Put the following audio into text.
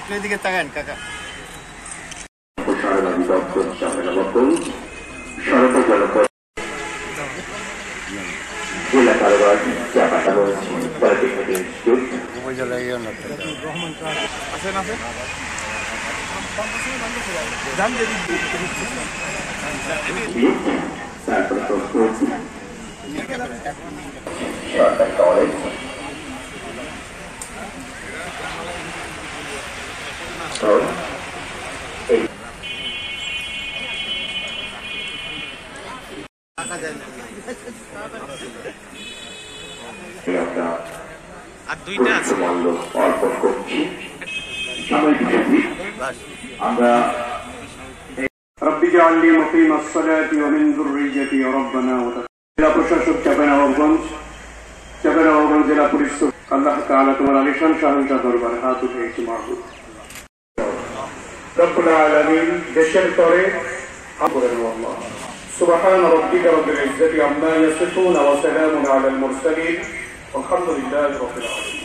একটু এদিকে তাকান কাকা। رب اجعل لي مقيم الصلاة ومن ذريتي ربنا وتقبل প্রশাসক চাপানাবাবগঞ্জ চাপানাবাবগঞ্জ জেলা পুলিশ আল্লাহ তাআলা তোমার আলিশান শাহানটা দরবারে হাত উঠে একটু মাহবুব رب العالمين দেশের তরে আল্লাহ সুবহান রাব্বিকা রব্বিল ইজ্জাতি আম্মা ইয়াসিফুন ওয়া সালামুন আলাল মুরসালিন والحمد لله رب العالمين.